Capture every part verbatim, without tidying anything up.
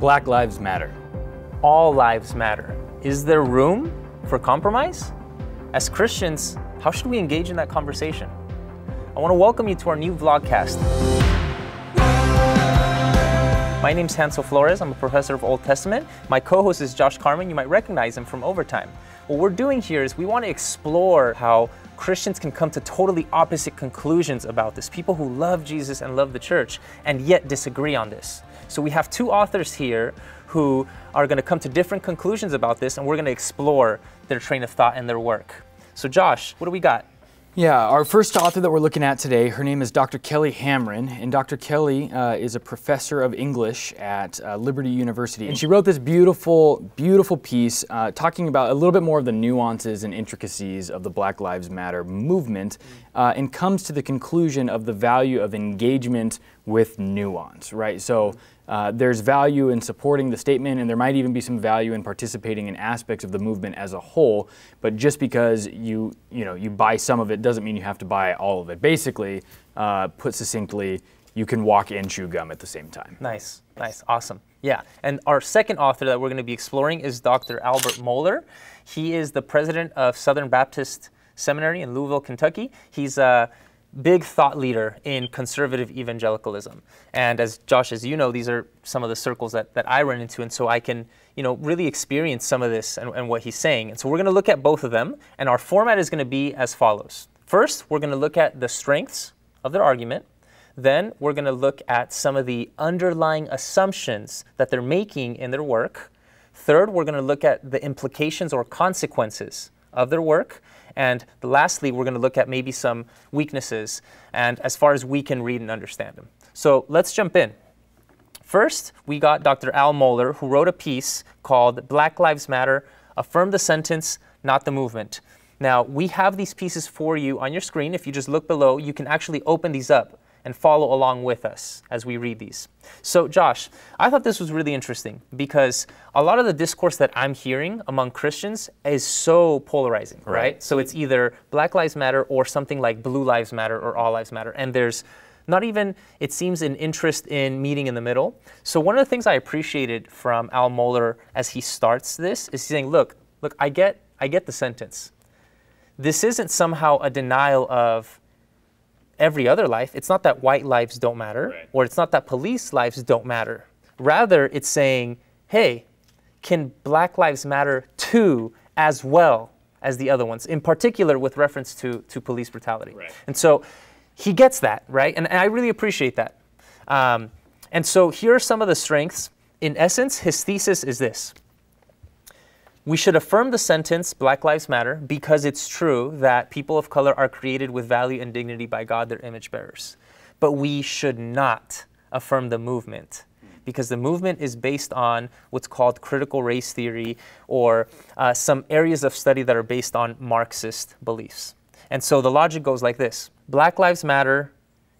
Black Lives Matter. All lives matter. Is there room for compromise? As Christians, how should we engage in that conversation? I want to welcome you to our new vlogcast. My name's Hansel Flores. I'm a professor of Old Testament. My co-host is Josh Carman. You might recognize him from Overtime. What we're doing here is we want to explore how Christians can come to totally opposite conclusions about this. People who love Jesus and love the church and yet disagree on this. So we have two authors here who are going to come to different conclusions about this, and we're going to explore their train of thought and their work. So Josh, what do we got? Yeah, our first author that we're looking at today, her name is Doctor Kelly Hamren, and Doctor Kelly uh, is a professor of English at uh, Liberty University. And she wrote this beautiful, beautiful piece uh, talking about a little bit more of the nuances and intricacies of the Black Lives Matter movement, uh, and comes to the conclusion of the value of engagement with nuance, right? So uh, there's value in supporting the statement, and there might even be some value in participating in aspects of the movement as a whole, but just because you, you know, you buy some of it doesn't mean you have to buy all of it. Basically, uh, put succinctly, you can walk and chew gum at the same time. Nice, nice, awesome. Yeah, and our second author that we're gonna be exploring is Doctor Albert Mohler. He is the president of Southern Baptist Seminary in Louisville, Kentucky. He's uh, big thought leader in conservative evangelicalism. And as Josh, as you know, these are some of the circles that, that I run into, and so I can, you know, really experience some of this and, and what he's saying. And so we're gonna look at both of them, and our format is gonna be as follows. First, we're gonna look at the strengths of their argument. Then we're gonna look at some of the underlying assumptions that they're making in their work. Third, we're gonna look at the implications or consequences of their work. And lastly, we're going to look at maybe some weaknesses, and as far as we can read and understand them. So let's jump in. First, we got Doctor Al Mohler, who wrote a piece called Black Lives Matter, Affirm the Sentence, Not the Movement. Now, we have these pieces for you on your screen. If you just look below, you can actually open these up and follow along with us as we read these. So Josh, I thought this was really interesting because a lot of the discourse that I'm hearing among Christians is so polarizing, right? right? So it's either Black Lives Matter or something like Blue Lives Matter or All Lives Matter. And there's not even, it seems, an interest in meeting in the middle. So one of the things I appreciated from Al Mohler as he starts this is saying, look, look, I get, I get the sentence. This isn't somehow a denial of every other life. It's not that white lives don't matter, right, or it's not that police lives don't matter. Rather, it's saying, hey, can Black Lives Matter too, as well as the other ones, in particular with reference to, to police brutality? Right. And so he gets that, right? And, and I really appreciate that. Um, and so here are some of the strengths. In essence, his thesis is this. We should affirm the sentence, Black Lives Matter, because it's true that people of color are created with value and dignity by God, their image bearers. But we should not affirm the movement, because the movement is based on what's called critical race theory, or uh, some areas of study that are based on Marxist beliefs. And so the logic goes like this. Black Lives Matter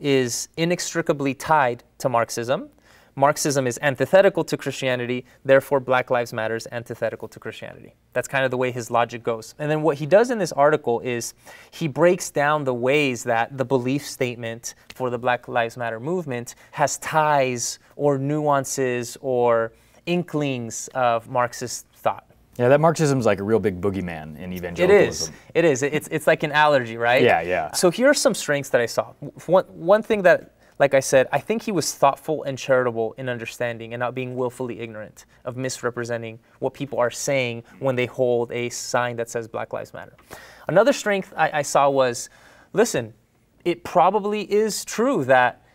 is inextricably tied to Marxism. Marxism is antithetical to Christianity, therefore Black Lives Matter is antithetical to Christianity. That's kind of the way his logic goes. And then what he does in this article is he breaks down the ways that the belief statement for the Black Lives Matter movement has ties or nuances or inklings of Marxist thought. Yeah, that Marxism is like a real big boogeyman in evangelicalism. It is. It is. It's, it's like an allergy, right? Yeah, yeah. So here are some strengths that I saw. One, one thing that, like I said, I think he was thoughtful and charitable in understanding and not being willfully ignorant of misrepresenting what people are saying when they hold a sign that says Black Lives Matter. Another strength I, I saw was, listen, it probably is true that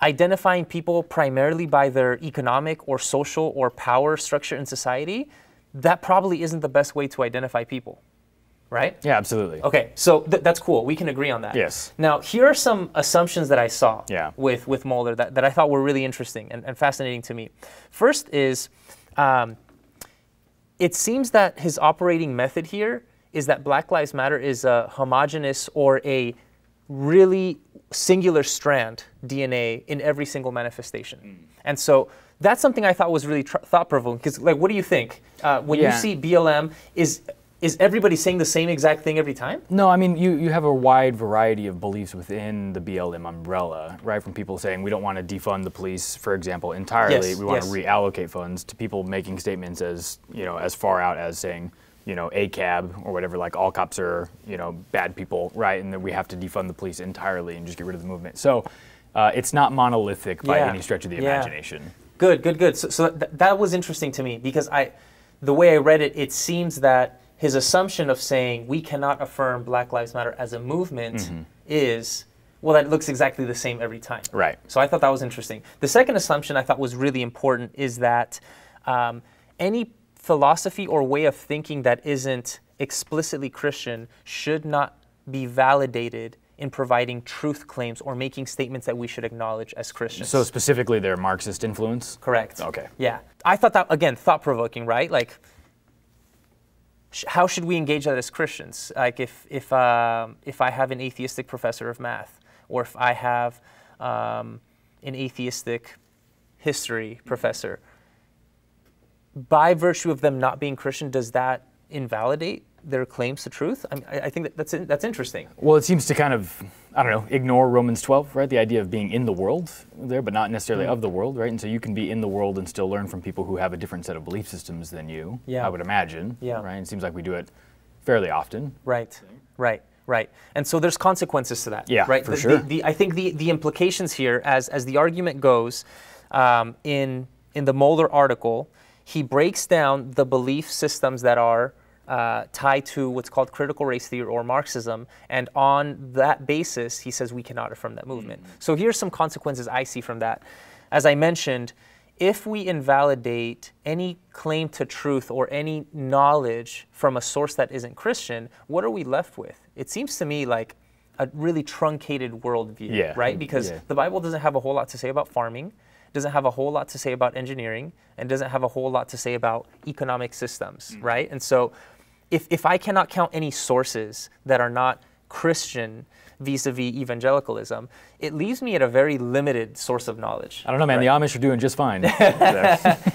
identifying people primarily by their economic or social or power structure in society, that probably isn't the best way to identify people. Right? Yeah, absolutely. Okay, so th that's cool. We can agree on that. Yes. Now, here are some assumptions that I saw yeah. with, with Mohler that, that I thought were really interesting and, and fascinating to me. First is, um, it seems that his operating method here is that Black Lives Matter is a homogenous or a really singular strand D N A in every single manifestation. Mm. And so that's something I thought was really tr thought-provoking, because, like, what do you think? Uh, when yeah. you see B L M, is Is everybody saying the same exact thing every time? No, I mean, you, you have a wide variety of beliefs within the B L M umbrella, right? From people saying we don't want to defund the police, for example, entirely. Yes, we want yes. to reallocate funds, to people making statements as, you know, as far out as saying, you know, A C A B or whatever, like all cops are, you know, bad people, right? And that we have to defund the police entirely and just get rid of the movement. So uh, it's not monolithic by yeah. any stretch of the yeah. imagination. Good, good, good. So, so th that was interesting to me because I, the way I read it, it seems that his assumption of saying we cannot affirm Black Lives Matter as a movement mm-hmm. is, well, that looks exactly the same every time. Right. So I thought that was interesting. The second assumption I thought was really important is that um, any philosophy or way of thinking that isn't explicitly Christian should not be validated in providing truth claims or making statements that we should acknowledge as Christians. So specifically their Marxist influence? Correct. Okay. Yeah. I thought that, again, thought-provoking, right? Like, how should we engage that as Christians? Like if, if, um, if I have an atheistic professor of math, or if I have um, an atheistic history professor, by virtue of them not being Christian, does that invalidate their claims to truth? I mean, I think that that's, that's interesting. Well, it seems to kind of, I don't know, ignore Romans twelve, right? The idea of being in the world there, but not necessarily mm. of the world, right? And so you can be in the world and still learn from people who have a different set of belief systems than you, yeah. I would imagine, yeah. right? It seems like we do it fairly often. Right, right, right. And so there's consequences to that, yeah, right? for the, sure. The, the, I think the, the implications here, as, as the argument goes, um, in, in the Mohler article, he breaks down the belief systems that are Uh, tied to what's called critical race theory or Marxism, and on that basis, he says we cannot affirm that movement. Mm-hmm. So here's some consequences I see from that. As I mentioned, if we invalidate any claim to truth or any knowledge from a source that isn't Christian, what are we left with? It seems to me like a really truncated worldview, yeah. right? Because yeah. the Bible doesn't have a whole lot to say about farming, doesn't have a whole lot to say about engineering, and doesn't have a whole lot to say about economic systems, mm-hmm. right? And so If, if I cannot count any sources that are not Christian vis-a-vis evangelicalism, it leaves me at a very limited source of knowledge. I don't know, man. Right? The Amish are doing just fine.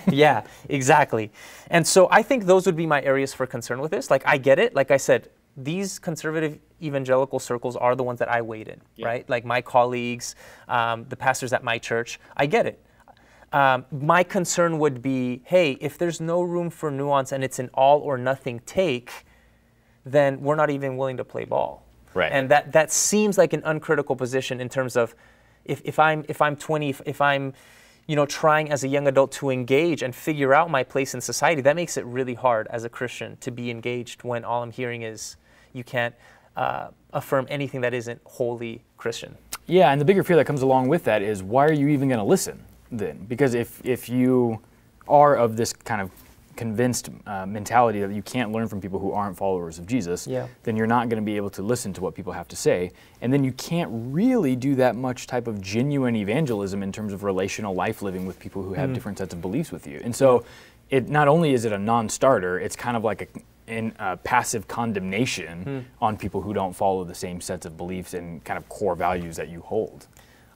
Yeah, exactly. And so I think those would be my areas for concern with this. Like, I get it. Like I said, these conservative evangelical circles are the ones that I wait in, yeah. right? Like my colleagues, um, the pastors at my church, I get it. Um, my concern would be, hey, if there's no room for nuance and it's an all or nothing take, then we're not even willing to play ball. Right. And that, that seems like an uncritical position in terms of if, if I'm, if I'm twenty, if, if I'm, you know, trying as a young adult to engage and figure out my place in society, that makes it really hard as a Christian to be engaged when all I'm hearing is you can't uh, affirm anything that isn't wholly Christian. Yeah, and the bigger fear that comes along with that is why are you even going to listen? Then, because if if you are of this kind of convinced uh, mentality that you can't learn from people who aren't followers of Jesus, yeah. then you're not going to be able to listen to what people have to say, and then you can't really do that much type of genuine evangelism in terms of relational life living with people who have mm. different sets of beliefs with you. And so, yeah. it not only is it a non-starter, it's kind of like a in uh, passive condemnation mm. on people who don't follow the same sets of beliefs and kind of core values that you hold.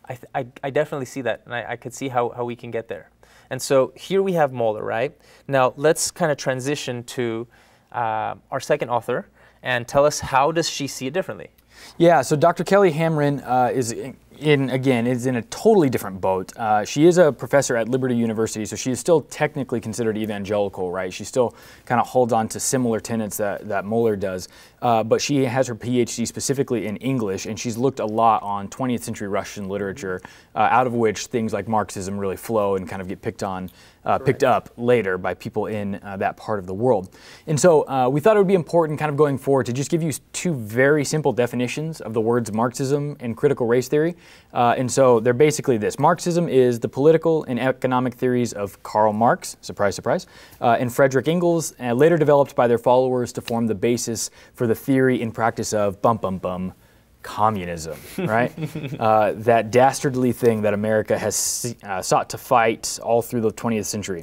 I, th I, I definitely see that, and I, I could see how, how we can get there. And so here we have Mohler, right? Now let's kind of transition to uh, our second author and tell us, how does she see it differently? Yeah, so Doctor Kelly Hamren uh, is in, in, again, is in a totally different boat. Uh, she is a professor at Liberty University, so she is still technically considered evangelical, right? She still kind of holds on to similar tenets that, that Mohler does, uh, but she has her PhD specifically in English, and she's looked a lot on twentieth century Russian literature, uh, out of which things like Marxism really flow and kind of get picked on. Uh, picked up later by people in uh, that part of the world. And so uh, we thought it would be important kind of going forward to just give you two very simple definitions of the words Marxism and critical race theory. Uh, and so they're basically this. Marxism is the political and economic theories of Karl Marx, surprise, surprise, uh, and Friedrich Engels, uh, later developed by their followers to form the basis for the theory and practice of bum bum bum, communism, right? uh, that dastardly thing that America has uh, sought to fight all through the twentieth century.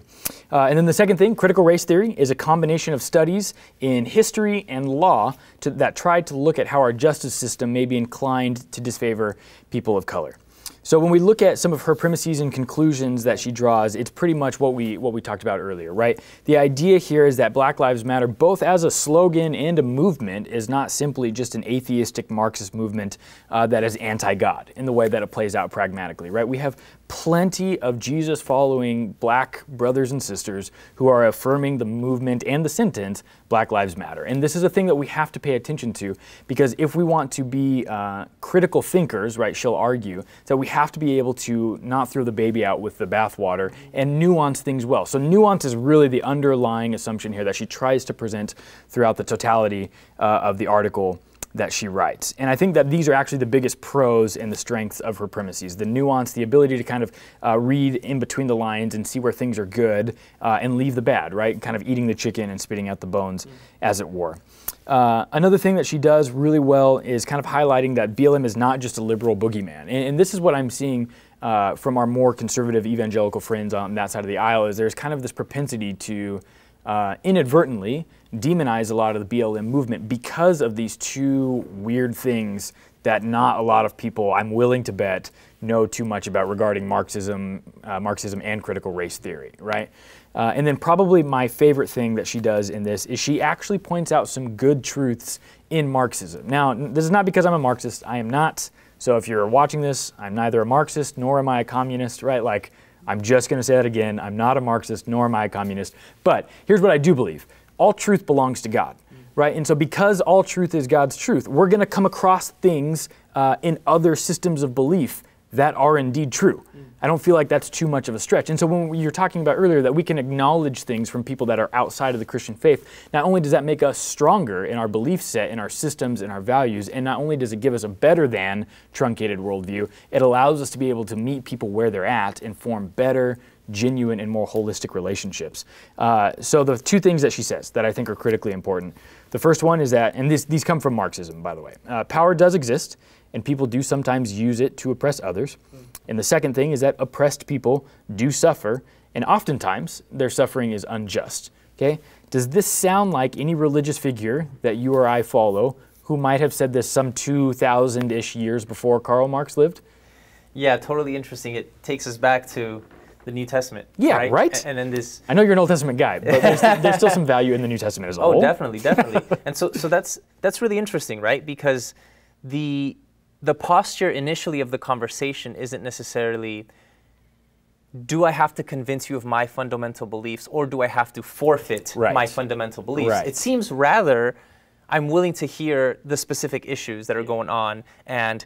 Uh, and then the second thing, critical race theory, is a combination of studies in history and law to, that tried to look at how our justice system may be inclined to disfavor people of color. So when we look at some of her premises and conclusions that she draws, it's pretty much what we what we talked about earlier, right? The idea here is that Black Lives Matter, both as a slogan and a movement, is not simply just an atheistic Marxist movement uh, that is anti-God in the way that it plays out pragmatically, right? We have plenty of Jesus-following black brothers and sisters who are affirming the movement and the sentence, Black Lives Matter. And this is a thing that we have to pay attention to, because if we want to be uh, critical thinkers, right, she'll argue, that we have to be able to not throw the baby out with the bathwater and nuance things well. So nuance is really the underlying assumption here that she tries to present throughout the totality uh, of the article that she writes. And I think that these are actually the biggest pros and the strengths of her premises. The nuance, the ability to kind of uh, read in between the lines and see where things are good uh, and leave the bad, right? Kind of eating the chicken and spitting out the bones, mm-hmm. as it were. Uh, another thing that she does really well is kind of highlighting that B L M is not just a liberal boogeyman. And, and this is what I'm seeing uh, from our more conservative evangelical friends on that side of the aisle, is there's kind of this propensity to uh, inadvertently demonize a lot of the B L M movement because of these two weird things that not a lot of people, I'm willing to bet, know too much about regarding Marxism, uh, Marxism and critical race theory, right? Uh, and then probably my favorite thing that she does in this is she actually points out some good truths in Marxism. Now, this is not because I'm a Marxist. I am not. So if you're watching this, I'm neither a Marxist nor am I a communist, right? Like, I'm just going to say that again. I'm not a Marxist nor am I a communist. But here's what I do believe. All truth belongs to God, right? And so because all truth is God's truth, we're going to come across things uh, in other systems of belief that are indeed true. Mm. I don't feel like that's too much of a stretch. And so when you were talking about earlier that we can acknowledge things from people that are outside of the Christian faith, not only does that make us stronger in our belief set, in our systems, in our values, and not only does it give us a better than truncated worldview, it allows us to be able to meet people where they're at and form better, genuine, and more holistic relationships. Uh, so the two things that she says that I think are critically important. The first one is that, and this, these come from Marxism, by the way, uh, power does exist, and people do sometimes use it to oppress others. Mm. And the second thing is that oppressed people do suffer, and oftentimes their suffering is unjust. Okay? Does this sound like any religious figure that you or I follow who might have said this some two thousand-ish years before Karl Marx lived? Yeah, totally interesting. It takes us back to the New Testament. Yeah, right? right? And then this... I know you're an Old Testament guy, but there's, there's still some value in the New Testament as a whole. Oh, definitely, definitely. And so, so that's, that's really interesting, right? Because the... the posture initially of the conversation isn't necessarily, do I have to convince you of my fundamental beliefs, or do I have to forfeit right. my fundamental beliefs? Right. It seems rather, I'm willing to hear the specific issues that are going on and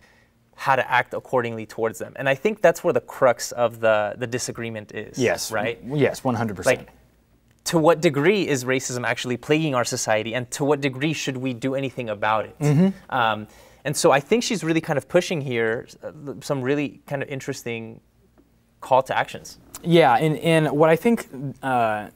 how to act accordingly towards them. And I think that's where the crux of the, the disagreement is, yes. right? Yes, one hundred percent. Like, to what degree is racism actually plaguing our society, and to what degree should we do anything about it? Mm-hmm. um, And so I think she's really kind of pushing here some really kind of interesting call to actions. Yeah, and, and what I think uh,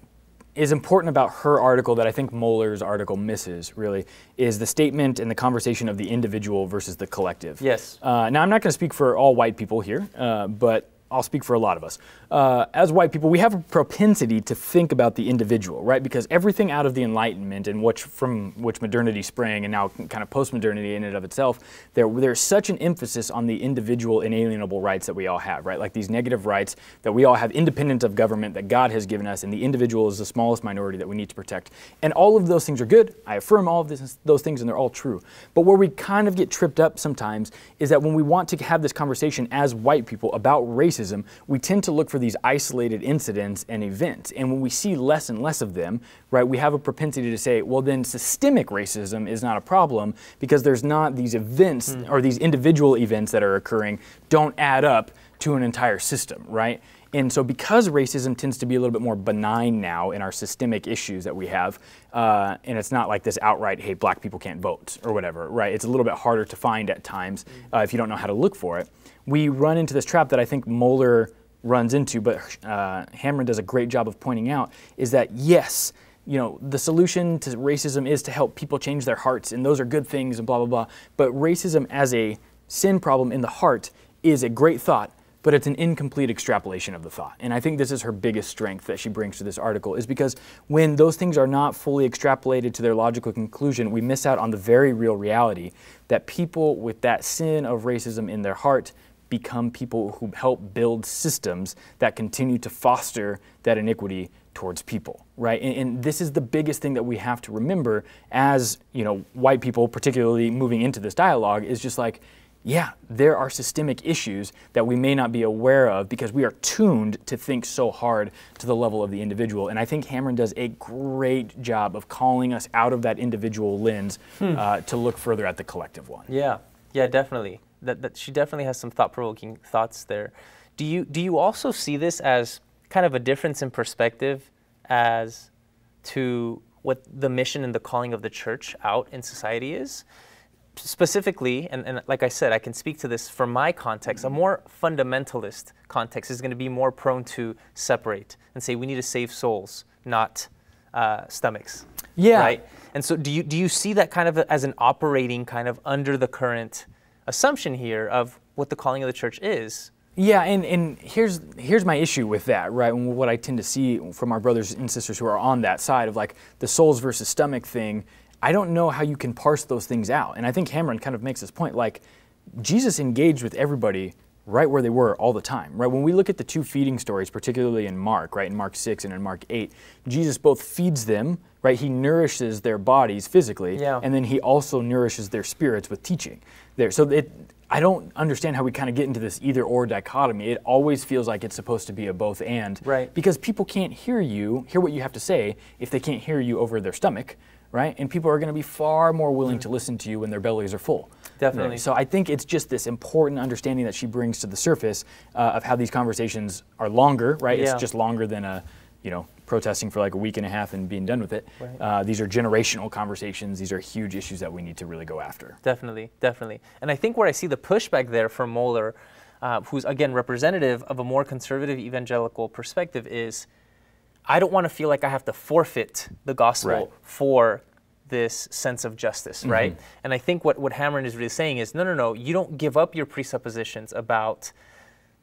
is important about her article that I think Mohler's article misses, really, is the statement and the conversation of the individual versus the collective. Yes. Uh, now, I'm not going to speak for all white people here, uh, but I'll speak for a lot of us. Uh, as white people, we have a propensity to think about the individual, right? Because everything out of the Enlightenment and which, from which modernity sprang, and now kind of post-modernity in and of itself, there, there's such an emphasis on the individual inalienable rights that we all have, right? Like these negative rights that we all have independent of government that God has given us, and the individual is the smallest minority that we need to protect. And all of those things are good. I affirm all of this, those things, and they're all true. But where we kind of get tripped up sometimes is that when we want to have this conversation as white people about racism, we tend to look for these isolated incidents and events. And when we see less and less of them, right, we have a propensity to say, well, then systemic racism is not a problem because there's not these events mm. or these individual events that are occurring don't add up to an entire system, right? And so because racism tends to be a little bit more benign now in our systemic issues that we have, uh, and it's not like this outright, hey, black people can't vote or whatever, right? It's a little bit harder to find at times uh, if you don't know how to look for it. We run into this trap that I think Mohler runs into, but uh, Hamren does a great job of pointing out, is that yes, you know, the solution to racism is to help people change their hearts, and those are good things and blah, blah, blah. But racism as a sin problem in the heart is a great thought, but it's an incomplete extrapolation of the thought. And I think this is her biggest strength that she brings to this article, is because when those things are not fully extrapolated to their logical conclusion, we miss out on the very real reality that people with that sin of racism in their heart become people who help build systems that continue to foster that iniquity towards people, right? And, and this is the biggest thing that we have to remember as, you know, white people, particularly moving into this dialogue, is just like, yeah, there are systemic issues that we may not be aware of because we are tuned to think so hard to the level of the individual. And I think Hamren does a great job of calling us out of that individual lens hmm. uh, to look further at the collective one. Yeah, yeah, definitely. That, that she definitely has some thought-provoking thoughts there. Do you, do you also see this as kind of a difference in perspective as to what the mission and the calling of the church out in society is? Specifically, and, and like I said, I can speak to this from my context, a more fundamentalist context is going to be more prone to separate and say we need to save souls, not uh, stomachs. Yeah. Right? And so do you, do you see that kind of a, as an operating kind of under the current assumption here of what the calling of the church is? Yeah, and, and here's here's my issue with that, right? And what I tend to see from our brothers and sisters who are on that side of like the souls versus stomach thing, I don't know how you can parse those things out. And I think Hamren kind of makes this point, like Jesus engaged with everybody right where they were all the time, right? When we look at the two feeding stories, particularly in Mark, right, in Mark six and in Mark eight, Jesus both feeds them, right? He nourishes their bodies physically, yeah. and then he also nourishes their spirits with teaching there. So it, I don't understand how we kind of get into this either or dichotomy. It always feels like it's supposed to be a both and, right? Because people can't hear you, hear what you have to say if they can't hear you over their stomach, right? And people are going to be far more willing to listen to you when their bellies are full. Definitely. Right? So I think it's just this important understanding that she brings to the surface uh, of how these conversations are longer, right? Yeah. It's just longer than a, you know, protesting for like a week and a half and being done with it. Right. Uh, these are generational conversations. These are huge issues that we need to really go after. Definitely, definitely. And I think where I see the pushback there from Mohler, uh, who's again representative of a more conservative evangelical perspective, is I don't want to feel like I have to forfeit the gospel right. for this sense of justice, mm-hmm. right? And I think what, what Hamren is really saying is, no, no, no, you don't give up your presuppositions about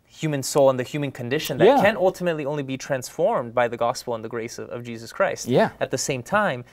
human soul and the human condition that yeah. can ultimately only be transformed by the gospel and the grace of, of Jesus Christ. Yeah. At the same time,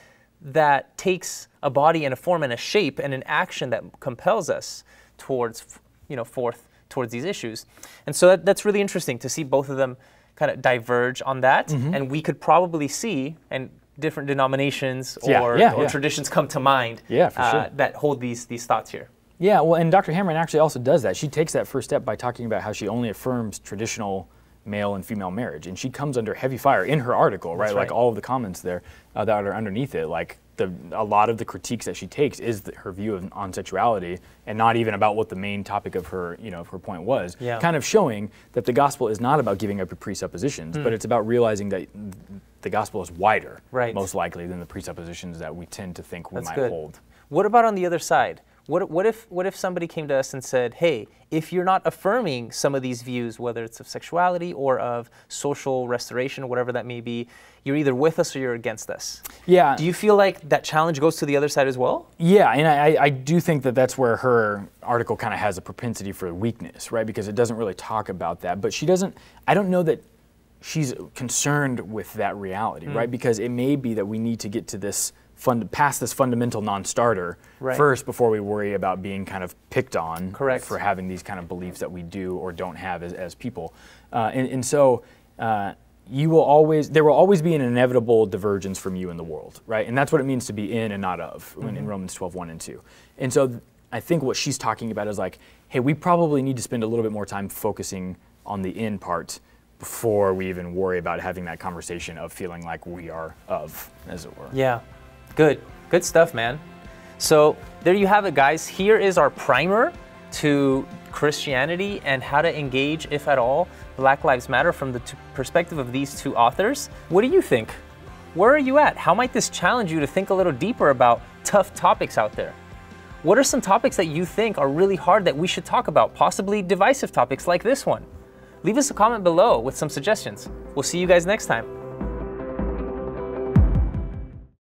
that takes a body and a form and a shape and an action that compels us towards, you know, forth towards these issues. And so that, that's really interesting to see both of them kind of diverge on that, mm-hmm. and we could probably see, and different denominations or, yeah, yeah, or yeah. traditions come to mind yeah, for uh, sure. that hold these these thoughts here. Yeah, well, and Doctor Hamren actually also does that. She takes that first step by talking about how she only affirms traditional male and female marriage, and she comes under heavy fire in her article, right? right. Like all of the comments there uh, that are underneath it, like the, a lot of the critiques that she takes is the, her view of, on sexuality, and not even about what the main topic of her, you know, of her point was. Yeah. Kind of showing that the gospel is not about giving up your presuppositions, mm. but it's about realizing that the gospel is wider, right. most likely, than the presuppositions that we tend to think we That's might good. hold. What about on the other side? What, what if what if somebody came to us and said, hey, if you're not affirming some of these views, whether it's of sexuality or of social restoration, whatever that may be, you're either with us or you're against us. Yeah. Do you feel like that challenge goes to the other side as well? Yeah, and I, I do think that that's where her article kind of has a propensity for weakness, right? Because it doesn't really talk about that, but she doesn't, I don't know that she's concerned with that reality, mm. right? Because it may be that we need to get to this Fund, past this fundamental non-starter right. first before we worry about being kind of picked on Correct. for having these kind of beliefs that we do or don't have as, as people. Uh, and, and so uh, you will always, there will always be an inevitable divergence from you in the world, right? And that's what it means to be in and not of mm-hmm. in, in Romans twelve, one and two. And so th I think what she's talking about is like, hey, we probably need to spend a little bit more time focusing on the in part before we even worry about having that conversation of feeling like we are of, as it were. Yeah. Good, good stuff, man. So there you have it, guys. Here is our primer to Christianity and how to engage, if at all, Black Lives Matter from the perspective of these two authors. What do you think? Where are you at? How might this challenge you to think a little deeper about tough topics out there? What are some topics that you think are really hard that we should talk about, possibly divisive topics like this one? Leave us a comment below with some suggestions. We'll see you guys next time.